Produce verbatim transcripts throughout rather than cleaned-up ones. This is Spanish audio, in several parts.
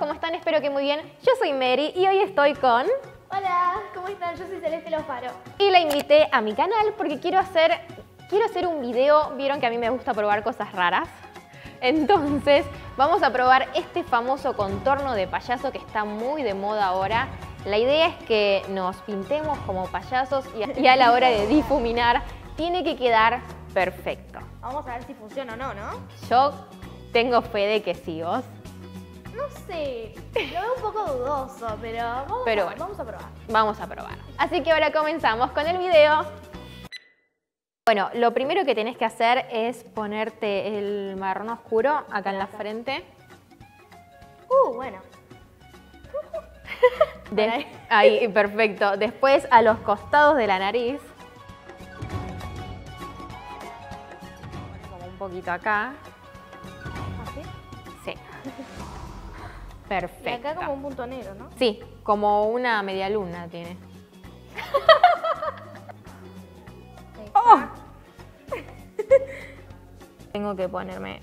¿cómo están? Espero que muy bien. Yo soy Mary y hoy estoy con... Hola, ¿cómo están? Yo soy Celeste Lofaro. Y la invité a mi canal porque quiero hacer, quiero hacer un video. Vieron que a mí me gusta probar cosas raras. Entonces vamos a probar este famoso contorno de payaso que está muy de moda ahora. La idea es que nos pintemos como payasos y a la hora de difuminar tiene que quedar perfecto. Vamos a ver si funciona o no, ¿no? Yo tengo fe de que sí, ¿vos? No sé, lo veo un poco dudoso, pero, vamos, pero bueno, vamos a probar. Vamos a probar. Así que ahora comenzamos con el video. Bueno, lo primero que tenés que hacer es ponerte el marrón oscuro acá en la frente. Uh, bueno. De, ahí, perfecto. Después a los costados de la nariz. Como un poquito acá. ¿Así? Sí. Perfecto. Y acá como un punto negro, ¿no? Sí, como una media luna tiene. Oh. Tengo que ponerme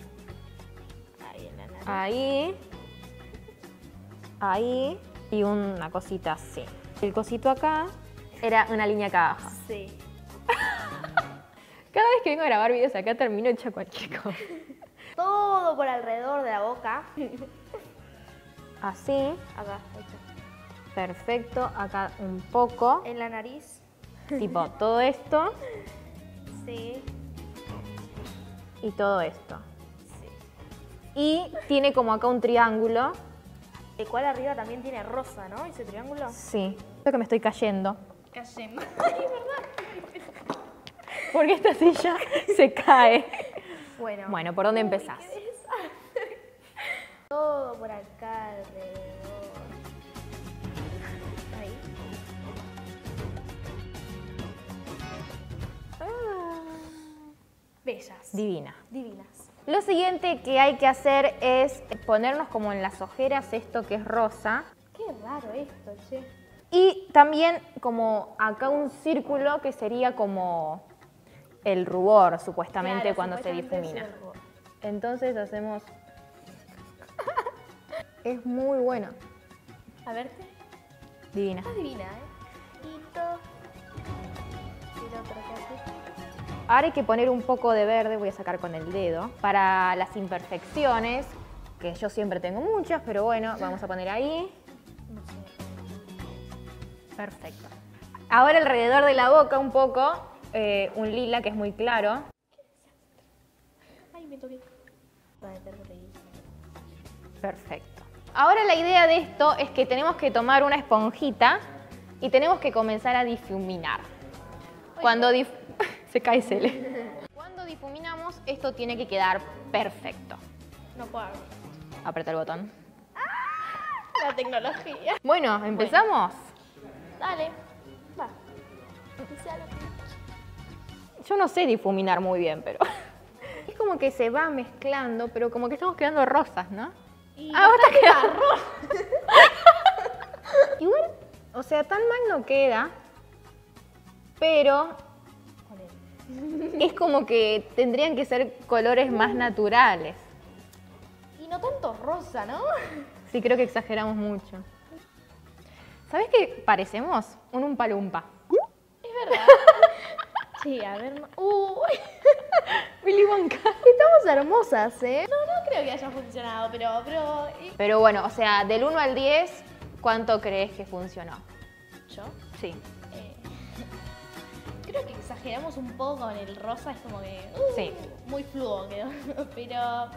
ahí en la nariz. Ahí. Ahí. Y una cosita así. El cosito acá era una línea acá abajo. Sí. Cada vez que vengo a grabar videos acá termino hecha cualquier cosa. Todo por alrededor de la boca. Así. Acá, hecho. Perfecto. Acá un poco. En la nariz. Tipo todo esto. Sí. Y todo esto. Sí. Y tiene como acá un triángulo. El cual arriba también tiene rosa, ¿no? Ese triángulo. Sí. Creo que me estoy cayendo. Cayendo. Ay, ¿verdad? Porque esta silla se cae. Bueno. Bueno, ¿por dónde empezás? Todo por acá alrededor. Ahí. Ah. Bellas. Divinas. Divinas. Lo siguiente que hay que hacer es ponernos como en las ojeras esto que es rosa. Qué raro esto, che. Y también como acá un círculo que sería como el rubor, supuestamente, claro, cuando supuestamente se difumina. Entonces hacemos... Es muy bueno. A verte. Divina. Está divina, ¿eh? Y todo... Y lo otro que hace. Ahora hay que poner un poco de verde, voy a sacar con el dedo, para las imperfecciones, que yo siempre tengo muchas, pero bueno, vamos a poner ahí. Perfecto. Ahora alrededor de la boca un poco, eh, un lila que es muy claro. Ay, me toqué. Perfecto. Ahora la idea de esto es que tenemos que tomar una esponjita y tenemos que comenzar a difuminar. Cuando dif Se cae Cele. Cuando difuminamos, esto tiene que quedar perfecto. No puedo. Apreta el botón. ¡Ah! La tecnología. Bueno, ¿empezamos? Bueno. Dale. Va. Yo no sé difuminar muy bien, pero... Es como que se va mezclando, pero como que estamos quedando rosas, ¿no? Y ah, vos estás quedando rosas. Igual, o sea, tan mal no queda, pero... Es como que tendrían que ser colores más naturales. Y no tanto rosa, ¿no? Sí, creo que exageramos mucho. ¿Sabés qué parecemos? Un umpa lumpa. Es verdad. Sí, a ver... Uy. Willy Wonka. Estamos hermosas, ¿eh? No, no creo que haya funcionado, pero... Pero, pero bueno, o sea, del uno al diez, ¿cuánto crees que funcionó? ¿Yo? Sí. Creo que exageramos un poco con el rosa, es como que uh, sí. Muy fluo quedó, pero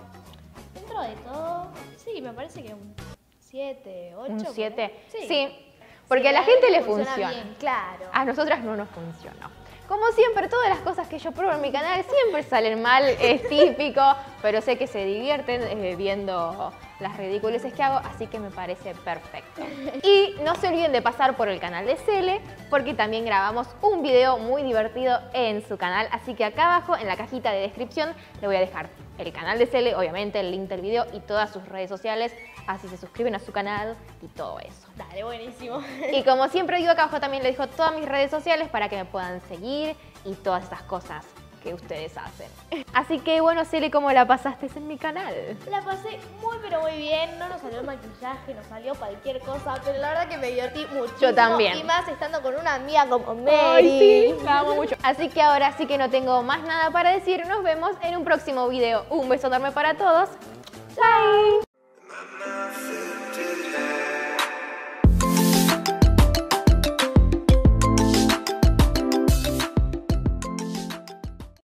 dentro de todo, sí, me parece que un siete, ocho. ¿Un siete? Sí. Sí, porque sí, a la gente le funciona. funciona. Bien, claro. A nosotras no nos funcionó. Como siempre, todas las cosas que yo pruebo en mi canal siempre salen mal, es típico, pero sé que se divierten eh, viendo las ridiculeces que hago, así que me parece perfecto. Y no se olviden de pasar por el canal de Cele, porque también grabamos un video muy divertido en su canal, así que acá abajo en la cajita de descripción le voy a dejar el canal de Cele, obviamente el link del video y todas sus redes sociales, así se suscriben a su canal y todo eso. Dale, buenísimo. Y como siempre digo, acá abajo también le dejo todas mis redes sociales para que me puedan seguir y todas esas cosas. que ustedes hacen. Así que bueno, Cele, ¿cómo la pasaste en mi canal? La pasé muy pero muy bien, no nos salió el maquillaje, nos salió cualquier cosa, pero la verdad que me divertí muchísimo. Yo también. Y más estando con una amiga como Mary. Ay, sí, la amo mucho. Así que ahora sí que no tengo más nada para decir, nos vemos en un próximo video. Un beso enorme para todos. Bye.